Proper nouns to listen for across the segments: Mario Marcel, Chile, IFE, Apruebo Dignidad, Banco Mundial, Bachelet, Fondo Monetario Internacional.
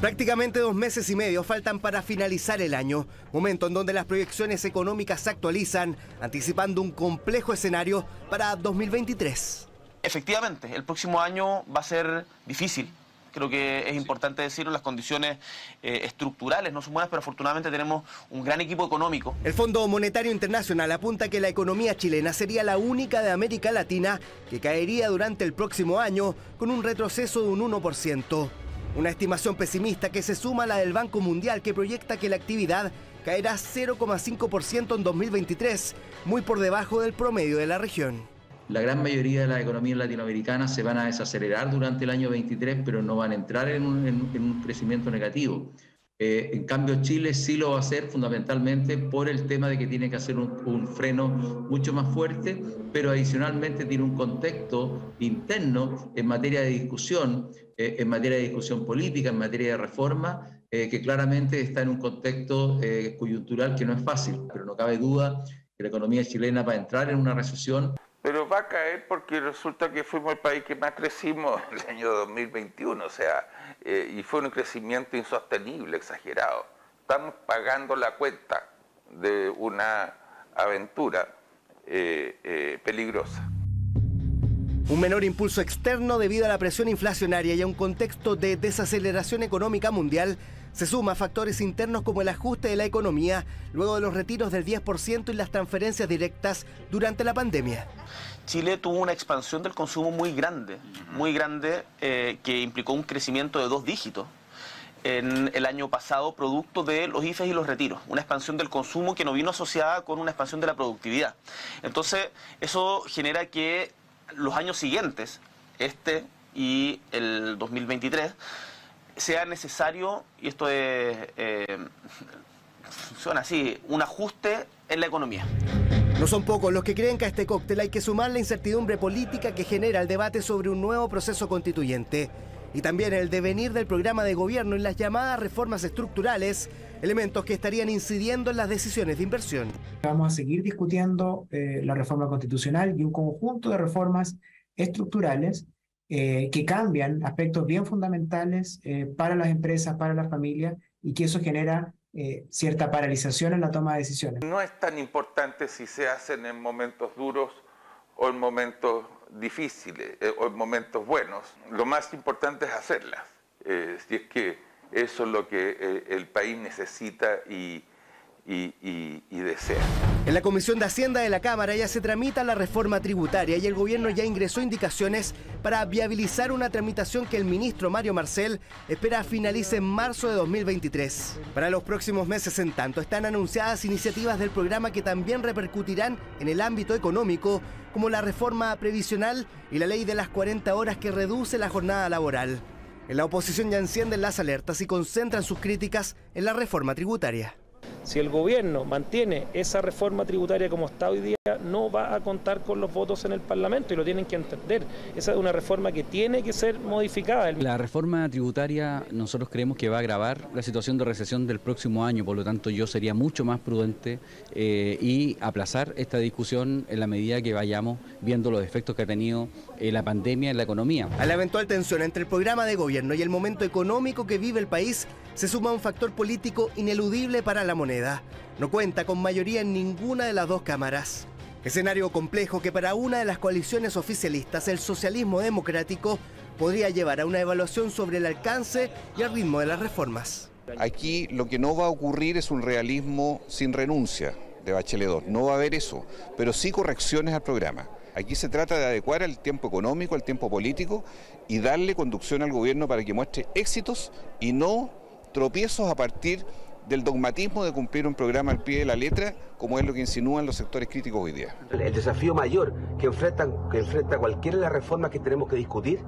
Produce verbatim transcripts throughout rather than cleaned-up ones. Prácticamente dos meses y medio faltan para finalizar el año, momento en donde las proyecciones económicas se actualizan, anticipando un complejo escenario para dos mil veintitrés. Efectivamente, el próximo año va a ser difícil. Creo que es importante decirlo, las condiciones eh, estructurales no son buenas, pero afortunadamente tenemos un gran equipo económico. El Fondo Monetario Internacional apunta que la economía chilena sería la única de América Latina que caería durante el próximo año con un retroceso de un uno por ciento. Una estimación pesimista que se suma a la del Banco Mundial, que proyecta que la actividad caerá cero coma cinco por ciento en dos mil veintitrés, muy por debajo del promedio de la región. La gran mayoría de las economías latinoamericanas se van a desacelerar durante el año veintitrés, pero no van a entrar en un, en, en un crecimiento negativo. Eh, en cambio, Chile sí lo va a hacer fundamentalmente por el tema de que tiene que hacer un, un freno mucho más fuerte, pero adicionalmente tiene un contexto interno en materia de discusión, eh, en materia de discusión política, en materia de reforma, eh, que claramente está en un contexto eh, coyuntural que no es fácil, pero no cabe duda que la economía chilena va a entrar en una recesión. Pero va a caer porque resulta que fuimos el país que más crecimos en el año dos mil veintiuno, o sea, eh, y fue un crecimiento insostenible, exagerado. Estamos pagando la cuenta de una aventura eh, eh, peligrosa. Un menor impulso externo debido a la presión inflacionaria y a un contexto de desaceleración económica mundial se suma a factores internos como el ajuste de la economía luego de los retiros del diez por ciento y las transferencias directas durante la pandemia. Chile tuvo una expansión del consumo muy grande, muy grande, eh, que implicó un crecimiento de dos dígitos en el año pasado, producto de los I F E y los retiros, una expansión del consumo que no vino asociada con una expansión de la productividad. Entonces, eso genera que los años siguientes, este y el dos mil veintitrés, sea necesario, y esto es, eh, suena así, un ajuste en la economía. No son pocos los que creen que a este cóctel hay que sumar la incertidumbre política que genera el debate sobre un nuevo proceso constituyente y también el devenir del programa de gobierno y las llamadas reformas estructurales, elementos que estarían incidiendo en las decisiones de inversión. Vamos a seguir discutiendo eh, la reforma constitucional y un conjunto de reformas estructurales Eh, que cambian aspectos bien fundamentales eh, para las empresas, para las familias, y que eso genera eh, cierta paralización en la toma de decisiones. No es tan importante si se hacen en momentos duros o en momentos difíciles, eh, o en momentos buenos. Lo más importante es hacerlas, eh, si es que eso es lo que eh, el país necesita y Y, y, y desea. En la Comisión de Hacienda de la Cámara ya se tramita la reforma tributaria y el gobierno ya ingresó indicaciones para viabilizar una tramitación que el ministro Mario Marcel espera finalice en marzo de dos mil veintitrés. Para los próximos meses, en tanto, están anunciadas iniciativas del programa que también repercutirán en el ámbito económico, como la reforma previsional y la ley de las cuarenta horas, que reduce la jornada laboral. En la oposición ya encienden las alertas y concentran sus críticas en la reforma tributaria. Si el gobierno mantiene esa reforma tributaria como está hoy día, no va a contar con los votos en el Parlamento, y lo tienen que entender. Esa es una reforma que tiene que ser modificada. La reforma tributaria nosotros creemos que va a agravar la situación de recesión del próximo año, por lo tanto yo sería mucho más prudente eh, y aplazar esta discusión en la medida que vayamos viendo los efectos que ha tenido eh, la pandemia en la economía. A la eventual tensión entre el programa de gobierno y el momento económico que vive el país se suma un factor político ineludible para la moneda. No cuenta con mayoría en ninguna de las dos cámaras. Escenario complejo que para una de las coaliciones oficialistas, el socialismo democrático, podría llevar a una evaluación sobre el alcance y el ritmo de las reformas. Aquí lo que no va a ocurrir es un realismo sin renuncia de Bachelet dos, no va a haber eso, pero sí correcciones al programa. Aquí se trata de adecuar al tiempo económico, al tiempo político, y darle conducción al gobierno para que muestre éxitos y no tropiezos a partir del dogmatismo de cumplir un programa al pie de la letra, como es lo que insinúan los sectores críticos hoy día. El desafío mayor que enfrentan, que enfrenta cualquiera de las reformas que tenemos que discutir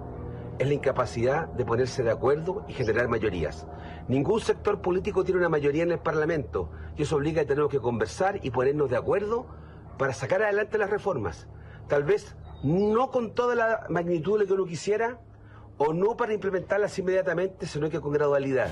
es la incapacidad de ponerse de acuerdo y generar mayorías. Ningún sector político tiene una mayoría en el Parlamento, y eso obliga a tener que conversar y ponernos de acuerdo para sacar adelante las reformas. Tal vez no con toda la magnitud de lo que uno quisiera, o no para implementarlas inmediatamente, sino que con gradualidad.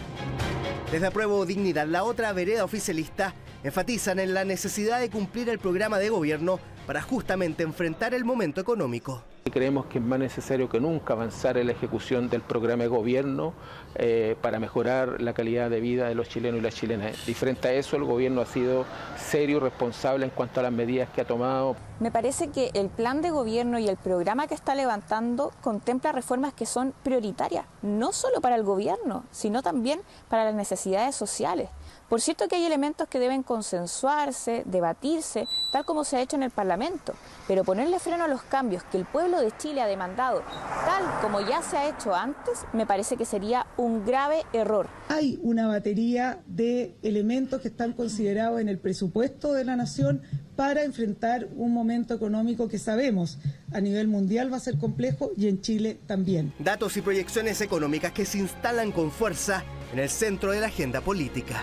Desde Apruebo Dignidad, la otra vereda oficialista, enfatizan en la necesidad de cumplir el programa de gobierno para justamente enfrentar el momento económico. Creemos que es más necesario que nunca avanzar en la ejecución del programa de gobierno eh, para mejorar la calidad de vida de los chilenos y las chilenas. Y frente a eso, el gobierno ha sido serio y responsable en cuanto a las medidas que ha tomado. Me parece que el plan de gobierno y el programa que está levantando contempla reformas que son prioritarias, no solo para el gobierno, sino también para las necesidades sociales. Por cierto que hay elementos que deben consensuarse, debatirse, tal como se ha hecho en el Parlamento, pero ponerle freno a los cambios que el pueblo de Chile ha demandado, tal como ya se ha hecho antes, me parece que sería un grave error. Hay una batería de elementos que están considerados en el presupuesto de la nación para enfrentar un momento económico que sabemos a nivel mundial va a ser complejo y en Chile también. Datos y proyecciones económicas que se instalan con fuerza en el centro de la agenda política.